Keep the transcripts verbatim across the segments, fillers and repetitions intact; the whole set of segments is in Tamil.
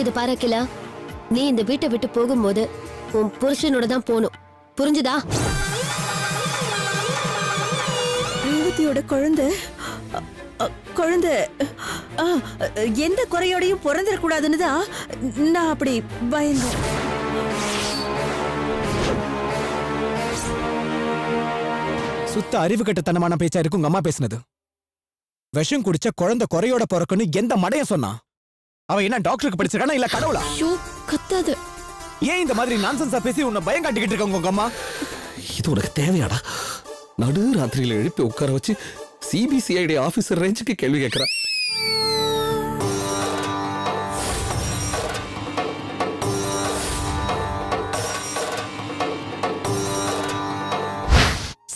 இது பாரு அகிலா, நீ இந்த வீட்டை விட்டு போகும்போது உன் புருஷனோட தான் போணும், புரிஞ்சுதா? ரேவதியோட குழந்தை குழந்தை எந்த குறையோடையும் பிறந்திர கூடாதுன்னு தான் நான் அப்படி பயந்தேன். சுத்த அறிவு கட்டத்தனமான பேச்சா இருக்கு உங்க அம்மா பேசுனது. விஷம் குடிச்ச குழந்தை குறையோட பிறக்குன்னு எந்த மடையும் சொன்னா? அவன் என்ன டாக்டருக்கு படிச்சிருக்கானா இல்ல கடவுளா? கத்தாது. ஏன் இந்த மாதிரி நான்சென்ஸா பேசி உன்னை பயம் காட்டிக்கிட்டு இருக்காங்க உங்க அம்மா? இது உனக்கு தேவையாடா? நடு ராத்திரியில எழுப்பி உட்கார வச்சு சிபிசிஐடி ஆபீசர் ரேஞ்சுக்கு கேள்வி கேட்கற.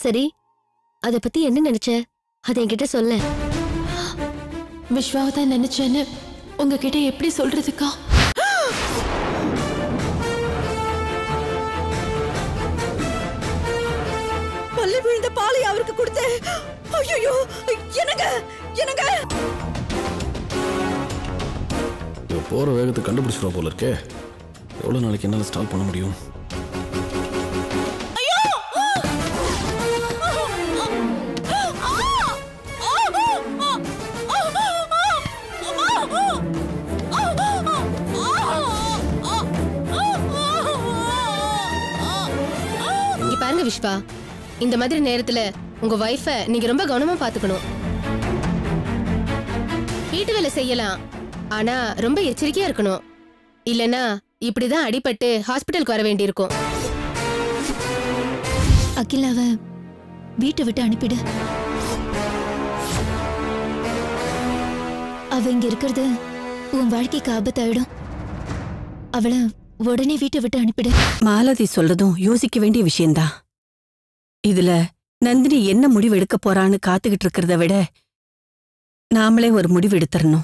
சரி, அதை பத்தி என்ன நினைச்ச? அதை என்கிட்ட சொல்ல. விஸ்வாவை தான் நினைச்சேன்னு உங்ககிட்ட எப்படி சொல்றதுக்கா? பல்லி விழுந்த பாலை அவருக்கு கொடுத்தேன். ஐயோ எனக்கு எனக்கு போற வேகத்தை கண்டுபிடிச்சிருவா போல இருக்கே. எவ்வளவு நாளைக்கு என்னால ஸ்டாப் பண்ண முடியும்? விஷ்வா, இந்த மாதிரி நேரத்துல உங்க வைஃப நீங்க ரொம்ப கவனமா பாத்துக்கணும். வீட்டு வேலை செய்யலாம், ஆனா ரொம்ப எச்சரிக்கையா இருக்கணும். இல்லனா இப்படிதான் அடிபட்டு ஹாஸ்பிட்டலுக்கு வர வேண்டியிருக்கும். அகிலாவ வீட்டை விட்டு அனுப்பிடு. அவ இங்க இருக்கிறது உன் வாழ்க்கைக்கு ஆபத்தாயிடும். அவளை உடனே வீட்டை விட்டு அனுப்பிடு. மாலதி சொல்றதும் யோசிக்க வேண்டிய விஷயம்தான். இதுல நந்தினி என்ன முடிவு எடுக்க போறான்னு காத்துக்கிட்டு இருக்கிறத விட நாமளே ஒரு முடிவு எடுத்துடணும்,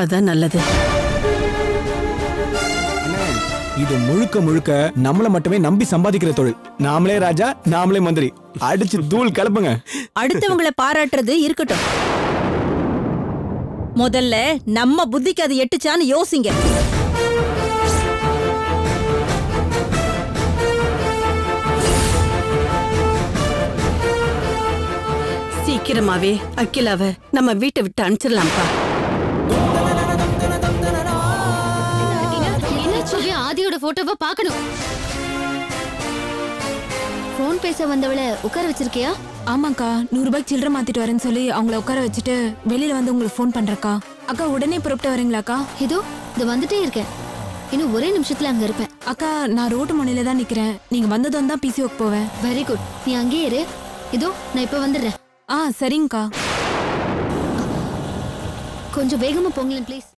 அதான் நல்லது. இது முழுக்க முழுக்க நம்மள மட்டுமே நம்பி சம்பாதிக்கிற தொழில். நாமளே ராஜா, நாமளே மந்திரி, அடிச்சு தூள் கலப்புங்க. அடுத்தவங்களை பாராட்டுறது இருக்கட்டும், முதல்ல நம்ம புத்திக்கு அது எட்டுச்சான்னு யோசிங்க. சீக்கிரமாவே அகிலாவை நம்ம வீட்டை விட்டு அனுப்பிச்சிடலாம்ப்பா. ஆதியோட போட்டோவை பார்க்கணும். போன் பேச வந்தவளை உட்கார வச்சிருக்கியா? ஆமாக்கா, நூறு ரூபாய்க்கு சில்லற மாத்திட்டு வரேன்னு சொல்லி அவங்கள உட்கார வச்சுட்டு வெளியில வந்து உங்களுக்கு போன் பண்றக்கா. அக்கா உடனே புறப்பட்டு வரீங்களாக்கா? இதோ இது வந்துட்டே இருக்கேன், இன்னும் ஒரே நிமிஷத்துல அங்க இருப்பேன். அக்கா நான் ரோட்டு முனையில தான் நிக்கிறேன், நீங்க வந்ததும் தான் பிசிஓக்கு போவேன். வெரி குட், நீ அங்கேயே இரு, இதோ நான் இப்ப வந்துடுறேன். ஆ சரிங்கக்கா, கொஞ்சம் வேகமா போங்களேன் ப்ளீஸ்.